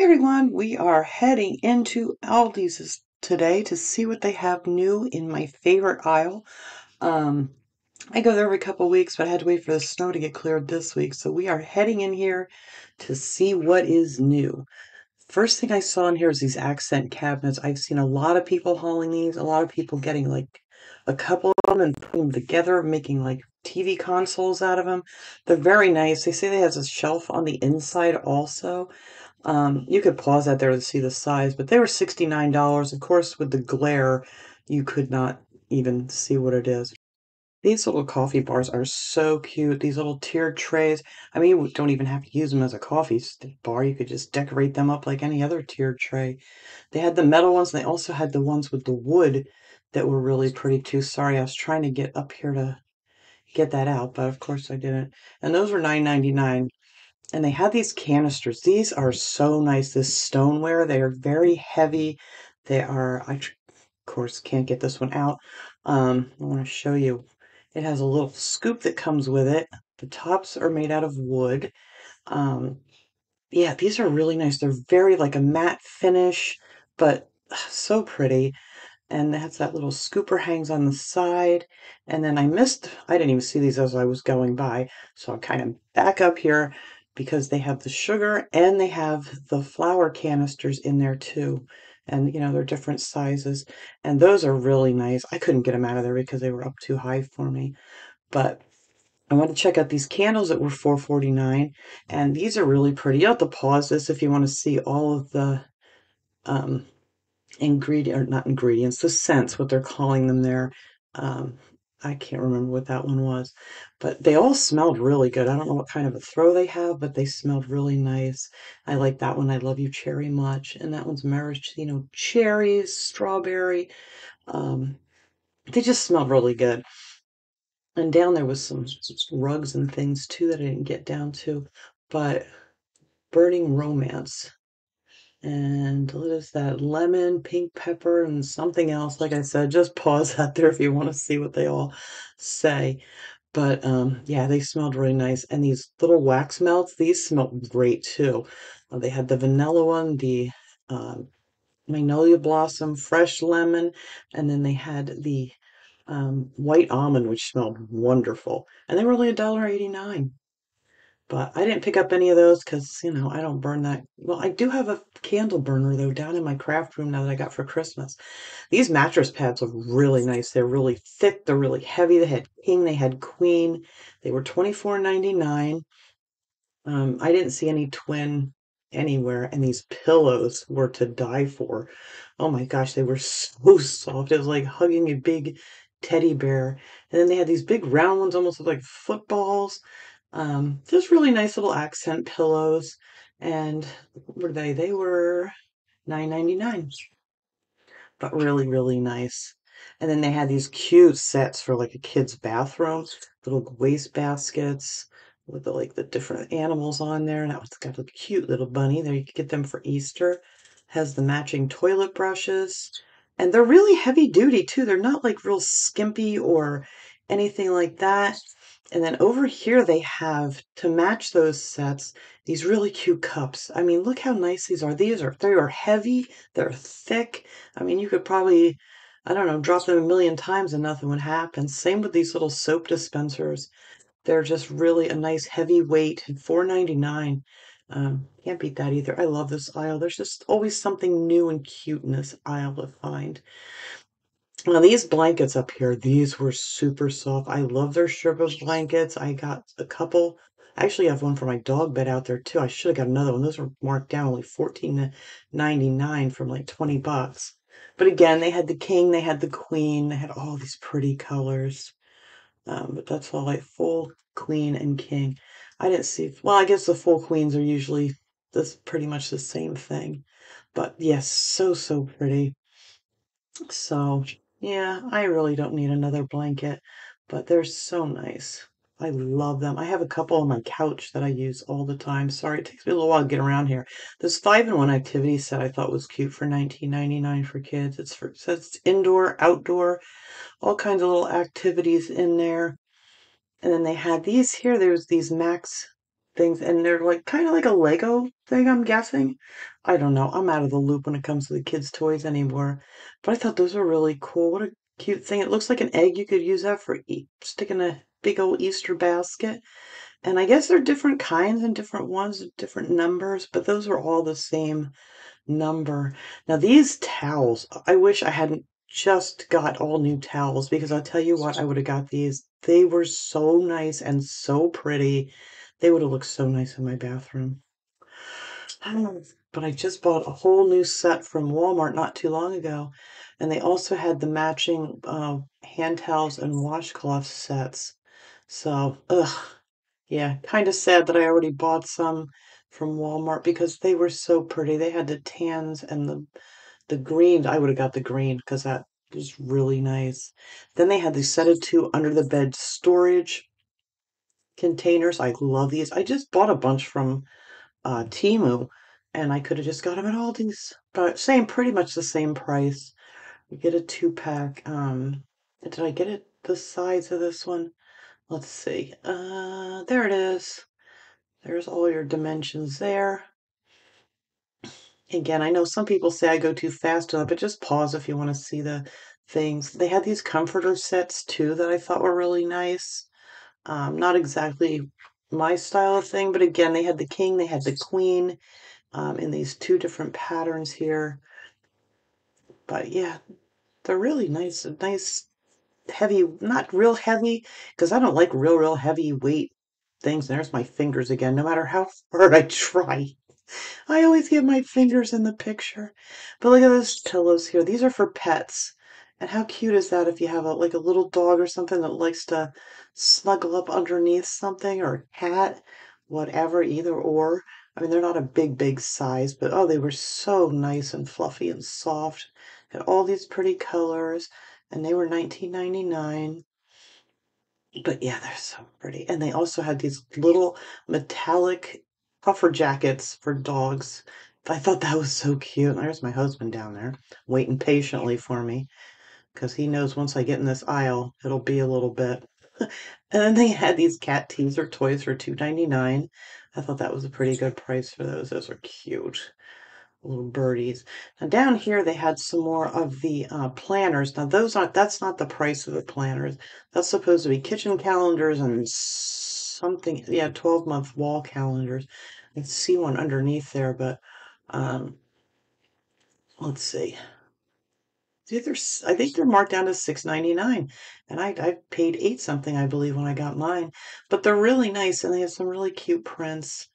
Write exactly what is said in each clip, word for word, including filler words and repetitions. Hey everyone, we are heading into Aldi's today to see what they have new in my favorite aisle. Um, I go there every couple of weeks, but I had to wait for the snow to get cleared this week. So we are heading in here to see what is new. First thing I saw in here is these accent cabinets. I've seen a lot of people hauling these, a lot of people getting like a couple of them and putting them together, making like T V consoles out of them. They're very nice. They say they have a shelf on the inside also. Um, you could pause out there to see the size, but they were sixty-nine dollars. Of course, with the glare, you could not even see what it is. These little coffee bars are so cute. These little tiered trays. I mean, you don't even have to use them as a coffee bar. You could just decorate them up like any other tiered tray. They had the metal ones, and they also had the ones with the wood that were really pretty too. Sorry, I was trying to get up here to get that out, but of course I didn't. And those were nine ninety-nine. And they had these canisters. These are so nice. This stoneware, they are very heavy. They are, I of course can't get this one out. Um, I want to show you. It has a little scoop that comes with it. The tops are made out of wood. Um, yeah, these are really nice. They're very like a matte finish, but so pretty. And that's that little scooper hangs on the side. And then I missed, I didn't even see these as I was going by. So I'll kind of back up here because they have the sugar and they have the flour canisters in there too. And, you know, they're different sizes. And those are really nice. I couldn't get them out of there because they were up too high for me. But I want to check out these candles that were four forty-nine. And these are really pretty. You'll have to pause this if you want to see all of the... Um, ingredient or not ingredients, the scents, what they're calling them there. Um, I can't remember what that one was, but they all smelled really good. I don't know what kind of a throw they have, but they smelled really nice. I like that one. I love you cherry much. And that one's maraschino cherries, strawberry. Um, they just smelled really good. And down there was some rugs and things too that I didn't get down to, but Burning Romance. And what is that? Lemon, pink pepper, and something else. Like I said, just pause out there if you want to see what they all say. But um, yeah, they smelled really nice. And these little wax melts, these smelled great too. Uh, they had the vanilla one, the um, magnolia blossom, fresh lemon, and then they had the um, white almond, which smelled wonderful. And they were only a dollar eighty-nine. But I didn't pick up any of those because, you know, I don't burn that. Well, I do have a candle burner, though, down in my craft room now that I got for Christmas. These mattress pads are really nice. They're really thick. They're really heavy. They had king. They had queen. They were twenty-four ninety-nine. Um, I didn't see any twin anywhere. And these pillows were to die for. Oh, my gosh. They were so soft. It was like hugging a big teddy bear. And then they had these big round ones, almost look like footballs. Um, just really nice little accent pillows, and were they? They were nine ninety-nine, but really, really nice. And then they had these cute sets for like a kid's bathroom, little waste baskets with the, like the different animals on there. And that one's got a cute little bunny there. You could get them for Easter. Has the matching toilet brushes, and they're really heavy duty too. They're not like real skimpy or anything like that. And then over here they have, to match those sets, these really cute cups. I mean, look how nice these are. These are, they are heavy, they're thick. I mean, you could probably, I don't know, drop them a million times and nothing would happen. Same with these little soap dispensers. They're just really a nice heavy weight, and four ninety-nine. Um, can't beat that either. I love this aisle. There's just always something new and cute in this aisle to find. Now these blankets up here, these were super soft. I love their Sherpa blankets. I got a couple. I actually have one for my dog bed out there too. I should have got another one. Those were marked down only fourteen ninety-nine from like twenty bucks. But again, they had the king, they had the queen, they had all these pretty colors. Um, but that's all like full queen and king. I didn't see, well, I guess the full queens are usually this pretty much the same thing. But yes, so, so pretty. So... yeah, I really don't need another blanket, but they're so nice. I love them. I have a couple on my couch that I use all the time. Sorry, it takes me a little while to get around here. This five in one activity set I thought was cute for nineteen ninety-nine for kids. It's for, so it's indoor, outdoor, all kinds of little activities in there. And then they had these here. There's these Max... things, and they're like kind of like a Lego thing, I'm guessing. I don't know. I'm out of the loop when it comes to the kids' toys anymore. But I thought those were really cool. What a cute thing. It looks like an egg. You could use that for e sticking a big old Easter basket. And I guess they're different kinds and different ones, different numbers, but those are all the same number. Now these towels, I wish I hadn't just got all new towels, because I'll tell you what, I would have got these. They were so nice and so pretty. They would have looked so nice in my bathroom. I don't know, but I just bought a whole new set from Walmart not too long ago, and they also had the matching uh, hand towels and washcloth sets. So, ugh. Yeah, kind of sad that I already bought some from Walmart because they were so pretty. They had the tans and the the green. I would have got the green because that was really nice. Then they had the set of two under the bed storage containers. I love these. I just bought a bunch from uh, Temu, and I could have just got them at Aldi's, but same, pretty much the same price. You get a two pack. Um, did I get it the size of this one? Let's see. Uh, there it is. There's all your dimensions there. Again, I know some people say I go too fast on it, but just pause if you want to see the things. They had these comforter sets too that I thought were really nice. Um, not exactly my style of thing, but again, they had the king, they had the queen um, in these two different patterns here. But yeah, they're really nice. Nice. Heavy, not real heavy, because I don't like real, real heavy weight things. And there's my fingers again, no matter how hard I try. I always get my fingers in the picture. But look at those pillows here. These are for pets. And how cute is that if you have a, like a little dog or something that likes to snuggle up underneath something, or a cat, whatever, either or. I mean, they're not a big, big size, but oh, they were so nice and fluffy and soft. And all these pretty colors. And they were nineteen ninety-nine. But yeah, they're so pretty. And they also had these little metallic puffer jackets for dogs. I thought that was so cute. And there's my husband down there waiting patiently for me, because he knows once I get in this aisle, it'll be a little bit. And then they had these cat teaser toys for two ninety-nine. I thought that was a pretty good price for those. Those are cute. Little birdies. Now down here they had some more of the uh, planners. Now those aren't, that's not the price of the planners. That's supposed to be kitchen calendars and something, yeah, twelve month wall calendars. I can see one underneath there, but um, let's see. Either, I think they're marked down to six ninety-nine, and I, I paid eight something, I believe, when I got mine. But they're really nice, and they have some really cute prints.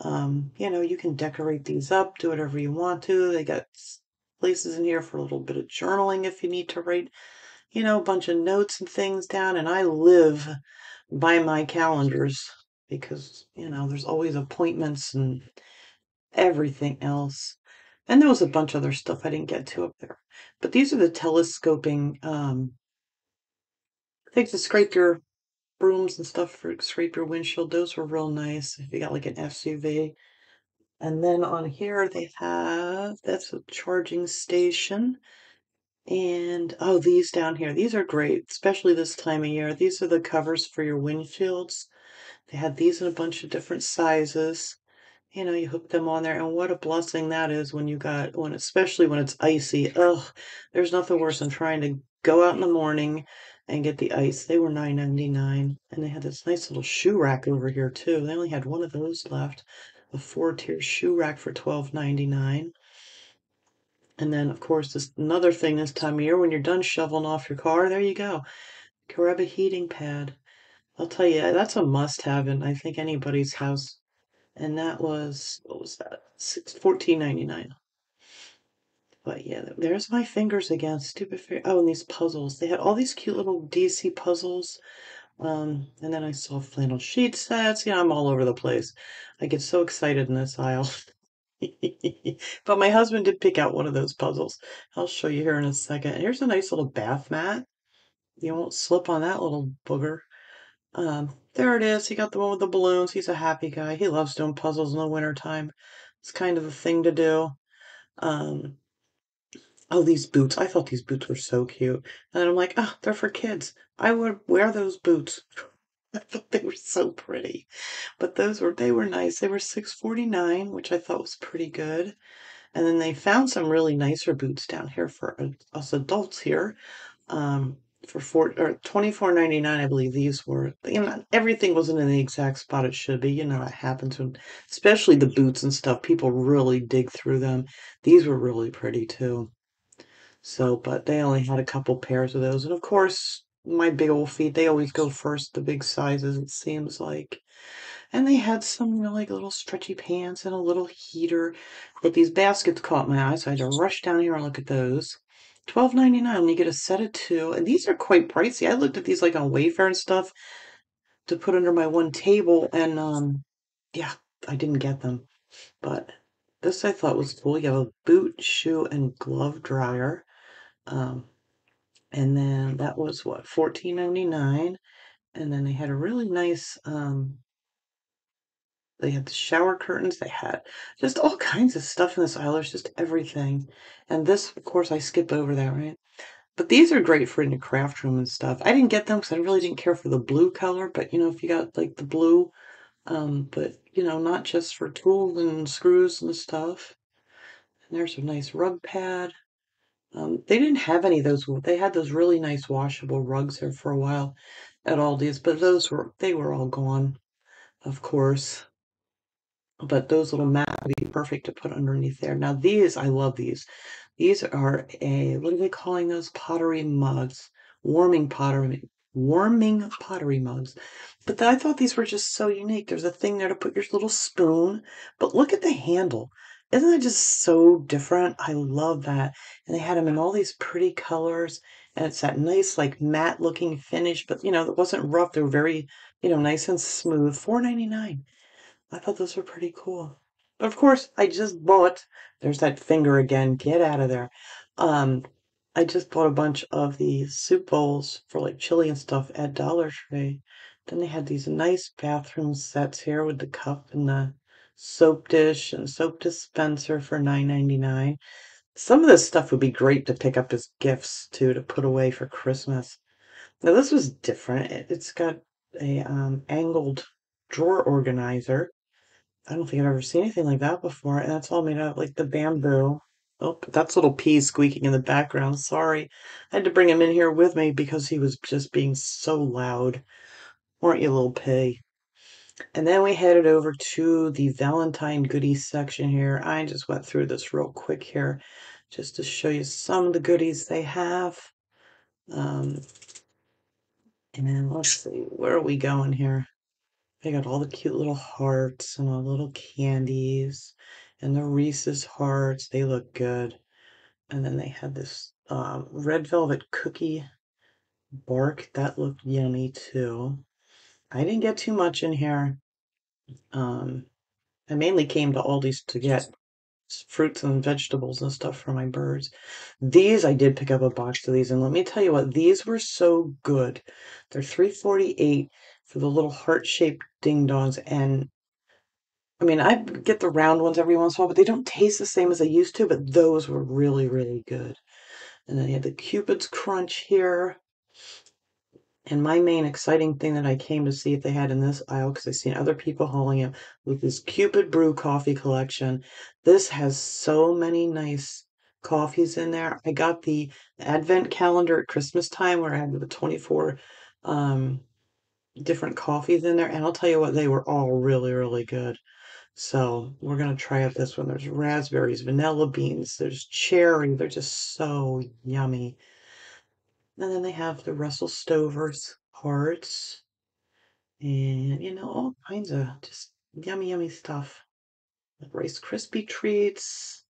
Um, you know, you can decorate these up, do whatever you want to. They got places in here for a little bit of journaling if you need to write, you know, a bunch of notes and things down. And I live by my calendars because, you know, there's always appointments and everything else. And there was a bunch of other stuff I didn't get to up there. But these are the telescoping, um, things to scrape your brooms and stuff for scrape your windshield. Those were real nice if you got like an S U V. And then on here they have, that's a charging station. And oh, these down here, these are great, especially this time of year. These are the covers for your windshields. They had these in a bunch of different sizes. You know, you hook them on there, and what a blessing that is when you got when especially when it's icy. Ugh, there's nothing worse than trying to go out in the morning and get the ice. They were nine ninety-nine, and they had this nice little shoe rack over here too. They only had one of those left, a four-tier shoe rack for twelve ninety-nine. And then, of course, this another thing this time of year, when you're done shoveling off your car, there you go, grab a heating pad. I'll tell you, that's a must-have in I think anybody's house. And that was, what was that? fourteen ninety-nine. But yeah, there's my fingers again. Stupid fingers. Oh, and these puzzles. They had all these cute little D C puzzles. Um, and then I saw flannel sheet sets. You know, I'm all over the place. I get so excited in this aisle. But my husband did pick out one of those puzzles. I'll show you here in a second. And here's a nice little bath mat. You won't slip on that little booger. Um, there it is. He got the one with the balloons. He's a happy guy. He loves doing puzzles in the wintertime. It's kind of the thing to do. Um, oh, these boots. I thought these boots were so cute. And I'm like, oh, they're for kids. I would wear those boots. I thought they were so pretty. But those were, they were nice. They were six forty-nine, which I thought was pretty good. And then they found some really nicer boots down here for us adults here. Um, for four or twenty-four ninety-nine, I believe these were. You know, everything wasn't in the exact spot it should be. You know, that happens when, especially the boots and stuff, people really dig through them. These were really pretty too. So, but they only had a couple pairs of those. And of course, my big old feet, they always go first, the big sizes, it seems like. And they had some really little stretchy pants and a little heater. But these baskets caught my eye, so I had to rush down here and look at those. twelve ninety-nine, you get a set of two. And these are quite pricey. I looked at these like on Wayfair and stuff to put under my one table. And, um, yeah, I didn't get them. But this I thought was cool. You have a boot, shoe, and glove dryer. Um... And then that was, what, fourteen ninety-nine. And then they had a really nice, um, they had the shower curtains. They had just all kinds of stuff in this aisle. There's just everything. And this, of course, I skip over that, right? But these are great for in the craft room and stuff. I didn't get them because I really didn't care for the blue color. But, you know, if you got, like, the blue, um, but, you know, not just for tools and screws and stuff. And there's a nice rug pad. Um, they didn't have any of those. They had those really nice washable rugs there for a while at Aldi's, but those were, they were all gone, of course. But those little mats would be perfect to put underneath there. Now these, I love these. These are a, what are they calling those? Pottery mugs, warming pottery, warming pottery mugs. But I thought these were just so unique. There's a thing there to put your little spoon, but look at the handle. Isn't that just so different? I love that. And they had them in all these pretty colors. And it's that nice, like, matte looking finish. But, you know, it wasn't rough. They were very, you know, nice and smooth. four ninety-nine. I thought those were pretty cool. But, of course, I just bought. There's that finger again. Get out of there. Um, I just bought a bunch of these soup bowls for, like, chili and stuff at Dollar Tree. Then they had these nice bathroom sets here with the cup and the soap dish and soap dispenser for nine ninety-nine. Some of this stuff would be great to pick up as gifts too, to put away for Christmas. Now this was different. It's got a um, angled drawer organizer. I don't think I've ever seen anything like that before. And that's all made out of like the bamboo. Oh, that's little Pea squeaking in the background. Sorry, I had to bring him in here with me because he was just being so loud. Weren't you, little Pea? And then we headed over to the Valentine goodies section here. I just went through this real quick here just to show you some of the goodies they have. Um, and then let's see, where are we going here? They got all the cute little hearts and all the little candies and the Reese's hearts. They look good. And then they had this um, red velvet cookie bark. That looked yummy too. I didn't get too much in here. Um, I mainly came to Aldi's to get fruits and vegetables and stuff for my birds. These, I did pick up a box of these. And let me tell you what, these were so good. They're three forty-eight for the little heart-shaped ding-dongs. And, I mean, I get the round ones every once in a while, but they don't taste the same as they used to. But those were really, really good. And then you had the Cupid's Crunch here. And my main exciting thing that I came to see if they had in this aisle, because I've seen other people hauling it, was this Cupid Brew coffee collection. This has so many nice coffees in there. I got the advent calendar at Christmas time where I had the twenty-four um, different coffees in there. And I'll tell you what, they were all really, really good. So we're going to try out this one. There's raspberries, vanilla beans, there's cherry. They're just so yummy. And then they have the Russell Stover's hearts and, you know, all kinds of just yummy, yummy stuff. Like Rice Krispie treats.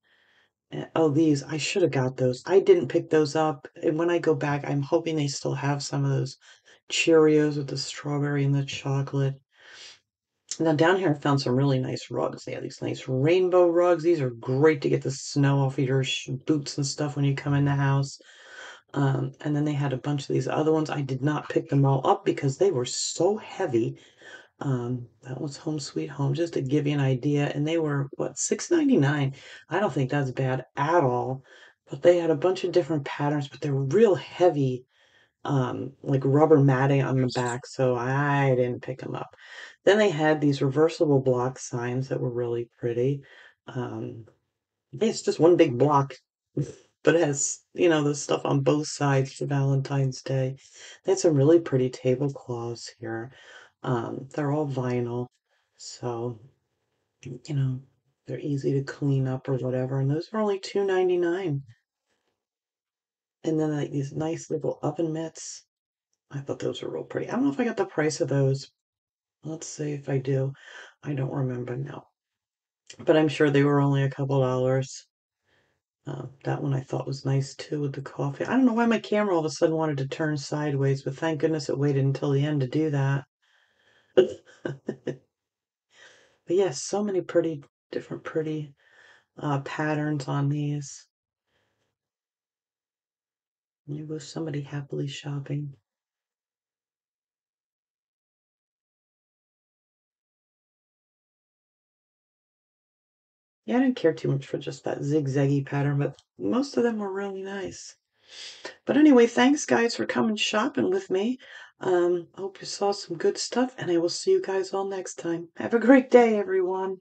And, oh, these. I should have got those. I didn't pick those up. And when I go back, I'm hoping they still have some of those Cheerios with the strawberry and the chocolate. Now down here, I found some really nice rugs. They have these nice rainbow rugs. These are great to get the snow off of your boots and stuff when you come in the house. Um, and then they had a bunch of these other ones. I did not pick them all up because they were so heavy. Um, that was Home Sweet Home, just to give you an idea. And they were, what, six ninety-nine. I don't think that's bad at all. But they had a bunch of different patterns, but they were real heavy um, like rubber matting on the back, so I didn't pick them up. Then they had these reversible block signs that were really pretty. Um, it's just one big block, but it has, you know, the stuff on both sides for Valentine's Day. They had some really pretty tablecloths here. Um, they're all vinyl, so, you know, they're easy to clean up or whatever. And those are only two ninety-nine. And then like these nice little oven mitts. I thought those were real pretty. I don't know if I got the price of those. Let's see if I do. I don't remember now. But I'm sure they were only a couple dollars. Uh, that one I thought was nice too with the coffee. I don't know why my camera all of a sudden wanted to turn sideways, but thank goodness it waited until the end to do that. But yes, so many pretty, different pretty uh, patterns on these. There goes somebody happily shopping. Yeah, I didn't care too much for just that zigzaggy pattern, but most of them were really nice. But anyway, thanks guys for coming shopping with me. Um, I hope you saw some good stuff, and I will see you guys all next time. Have a great day, everyone.